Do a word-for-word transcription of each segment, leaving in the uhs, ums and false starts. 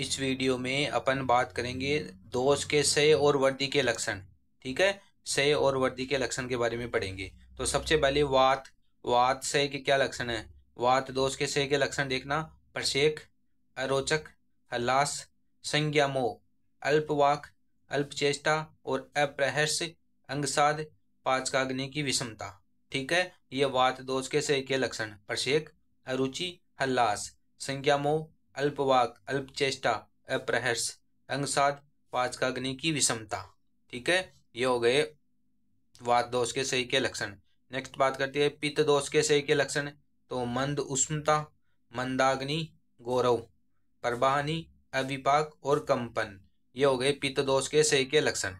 इस वीडियो में अपन बात करेंगे दोष के क्षय और वृद्धि के लक्षण। ठीक है, क्षय और वृद्धि के लक्षण के बारे में पढ़ेंगे। तो सबसे पहले वात वात क्षय के क्या लक्षण है। वात दोष के क्षय के लक्षण देखना प्रशेक, अरोचक, हलास, संज्ञा मोह, अल्पवाक, अल्पचेष्टा और अप्रहर्ष, अंगसाद, पाचकाग्नि की विषमता। ठीक है, ये वात दोष के क्षय के लक्षण प्रशेक, अरुचि, हल्लास, संज्ञा मोह, अल्पवाक, अल्पचेष्टा, अप्रहर्ष, अंगसाद, पाचकाग्नि की विषमता। ठीक है, ये हो गए वात दोष के क्षय के लक्षण। नेक्स्ट बात करते हैं पित्त दोष के क्षय के लक्षण। तो मंद उष्णता, मंदाग्नि, गौरव, प्रवाहनी, अविपाक और कंपन, ये हो गए पित्त दोष के क्षय के लक्षण।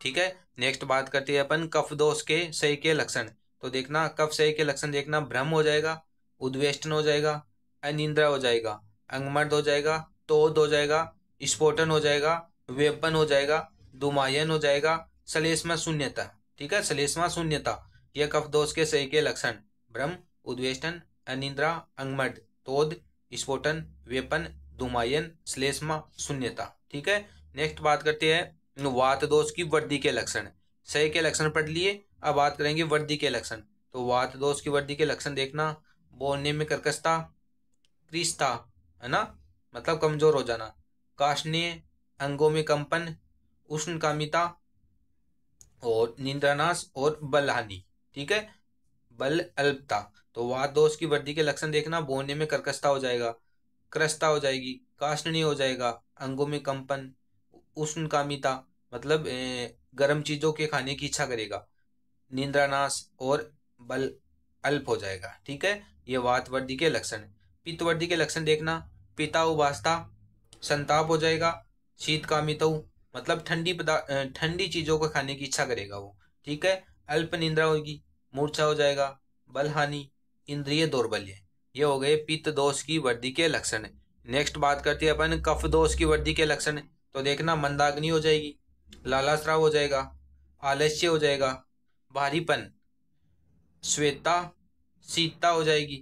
ठीक है, नेक्स्ट बात करते हैं अपन कफ दोष के क्षय के लक्षण। तो देखना कफ क्षय के लक्षण देखना भ्रम हो जाएगा, उद्वेष्टन हो जाएगा, अनिद्रा हो जाएगा, अंगमर्द हो जाएगा, तोद हो जाएगा, स्फोटन हो जाएगा, वेपन हो जाएगा, दुमायन हो जाएगा, श्लेष्मा शून्यता। ठीक है, श्लेष्मा शून्यता, यह कफ दोष के क्षय के लक्षण भ्रम, उद्वेष्टन, अनिद्रा, अंगमर्द, तोद, स्फोटन, वेपन, दुमायन, श्लेष्मा शून्यता। ठीक है, नेक्स्ट बात करते हैं वात दोष की वृद्धि के लक्षण। क्षय के लक्षण पढ़ लिए, अब बात करेंगे वृद्धि के लक्षण। तो वात दोष की वृद्धि के लक्षण देखना बोलने में कर्कशता, क्रिस्ता है ना, मतलब कमजोर हो जाना, काष्ठनीय, अंगों में कंपन, उष्णकामिता और निद्रानाश और बलहानि। ठीक है, बल अल्पता। तो वात दोष की वृद्धि के लक्षण देखना बोलने में कर्कशता हो जाएगा, क्रस्ता हो जाएगी, काष्ठनीय हो जाएगा, अंगों में कंपन, उष्णकामिता मतलब गर्म चीजों के खाने की इच्छा करेगा, निद्रानाश और बल अल्प हो जाएगा। ठीक है, ये वात वृद्धि के लक्षण। पित्त वृद्धि के लक्षण देखना पिता उबास्ता, संताप हो जाएगा, शीतकामिता मतलब ठंडी ठंडी चीजों को खाने की इच्छा करेगा वो। ठीक है, अल्प निद्रा होगी, मूर्छा हो जाएगा, बलहानि, इंद्रिय दौर्बल्य, ये हो गए पित्त दोष की वृद्धि के लक्षण। नेक्स्ट बात करते हैं अपन कफ दोष की वृद्धि के लक्षण। तो देखना मंदाग्नि हो जाएगी, लालास्राव हो जाएगा, आलस्य हो जाएगा, भारीपन, श्वेता, शीतता हो जाएगी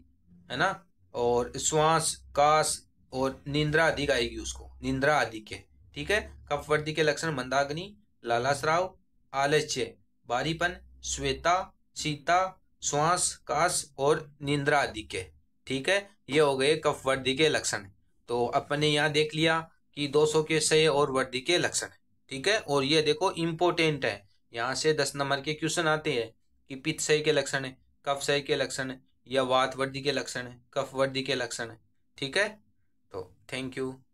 है ना, और श्वास, काश और निंद्रा अधिक आएगी उसको, निंद्रा आदि के। ठीक है, कफ वृद्धि के लक्षण मंदाग्नि, लालास्राव, आलस्य, भारीपन, श्वेता, शीतता, श्वास, काश और निंद्रा आदि के। ठीक है, ये हो गए कफ वृद्धि के लक्षण। तो अपने यहाँ देख लिया कि दोषों के क्षय और वृद्धि के लक्षण। ठीक है, और ये देखो इम्पोर्टेंट है, यहाँ से दस नंबर के क्वेश्चन आते हैं कि पित्त क्षय के लक्षण है, कफ क्षय के लक्षण है, या वात वृद्धि के लक्षण है, कफ वृद्धि के लक्षण है। ठीक है, तो थैंक यू।